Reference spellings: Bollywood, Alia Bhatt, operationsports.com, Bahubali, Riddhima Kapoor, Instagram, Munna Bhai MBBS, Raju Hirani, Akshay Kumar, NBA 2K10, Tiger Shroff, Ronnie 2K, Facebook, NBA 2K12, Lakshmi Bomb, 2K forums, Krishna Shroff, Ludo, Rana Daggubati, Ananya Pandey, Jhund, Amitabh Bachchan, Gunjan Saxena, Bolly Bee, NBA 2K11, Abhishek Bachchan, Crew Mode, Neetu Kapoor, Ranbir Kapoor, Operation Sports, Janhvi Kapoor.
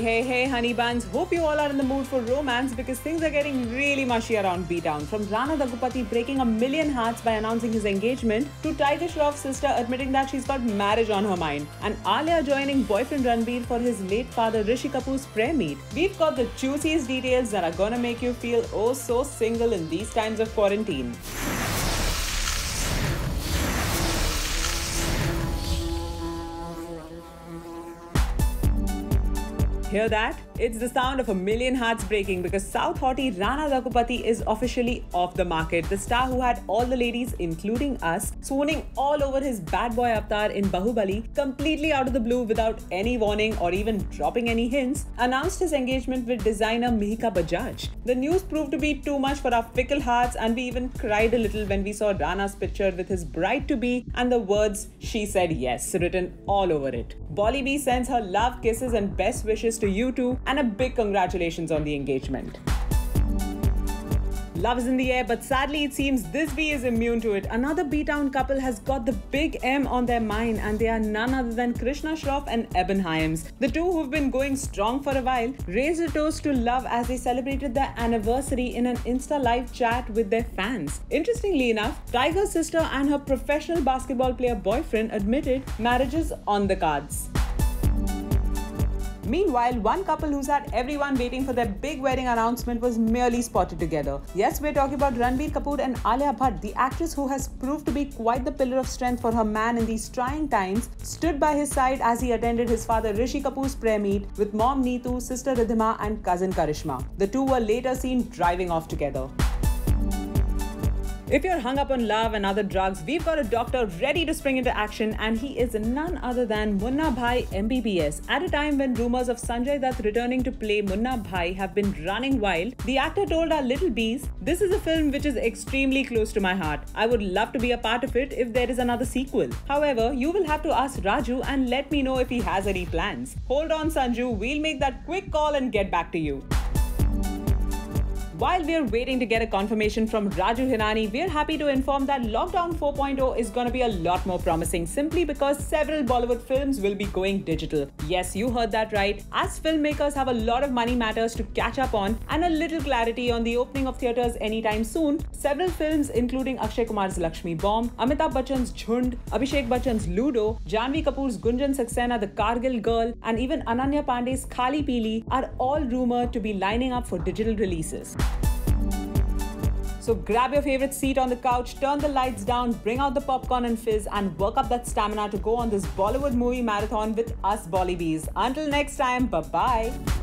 Hey, honey buns. Hope you all are in the mood for romance because things are getting really mushy around B-Town. From Rana Daggubati breaking a million hearts by announcing his engagement to Tiger Shroff's sister admitting that she's got marriage on her mind, and Alia joining boyfriend Ranbir for his late father Rishi Kapoor's prayer meet. We've got the juiciest details that are gonna make you feel oh so single in these times of quarantine. Hear that? It's the sound of a million hearts breaking because South hottie Rana Daggubati is officially off the market. The star who had all the ladies, including us, swooning all over his bad boy avatar in Bahubali, completely out of the blue without any warning or even dropping any hints, announced his engagement with designer Miheeka Bajaj. The news proved to be too much for our fickle hearts, and we even cried a little when we saw Rana's picture with his bride-to-be and the words "She said yes" written all over it. Bolly Bee sends her love, kisses, and best wishes to you two, and a big congratulations on the engagement. Love is in the air, but sadly it seems this bee is immune to it. Another B-Town couple has got the big M on their mind, and they are none other than Krishna Shroff and Eben Himes. The two, who've been going strong for a while, raised a toast to love as they celebrated their anniversary in an Insta live chat with their fans. Interestingly enough, Tiger's sister and her professional basketball player boyfriend admitted marriage is on the cards. Meanwhile, one couple who's had everyone waiting for their big wedding announcement was merely spotted together. Yes, we're talking about Ranbir Kapoor and Alia Bhatt. The actress, who has proved to be quite the pillar of strength for her man in these trying times, stood by his side as he attended his father Rishi Kapoor's prayer meet with mom Neetu, sister Riddhima and cousin Karishma. The two were later seen driving off together. If you're hung up on love and other drugs, we've got a doctor ready to spring into action, and he is none other than Munna Bhai MBBS. At a time when rumors of Sanjay Dutt returning to play Munna Bhai have been running wild, the actor told our little bees, "This is a film which is extremely close to my heart. I would love to be a part of it if there is another sequel. However, you will have to ask Raju and let me know if he has any plans. Hold on, Sanju, we'll make that quick call and get back to you." While we're waiting to get a confirmation from Raju Hirani, we're happy to inform that Lockdown 4.0 is going to be a lot more promising, simply because several Bollywood films will be going digital. Yes, you heard that right. As filmmakers have a lot of money matters to catch up on and a little clarity on the opening of theatres anytime soon, several films including Akshay Kumar's Lakshmi Bomb, Amitabh Bachchan's Jhund, Abhishek Bachchan's Ludo, Janhvi Kapoor's Gunjan Saxena, The Kargil Girl and even Ananya Pandey's Kali Pili are all rumoured to be lining up for digital releases. So grab your favorite seat on the couch, turn the lights down, bring out the popcorn and fizz, and work up that stamina to go on this Bollywood movie marathon with us Bolly Bees. Until next time, bye-bye.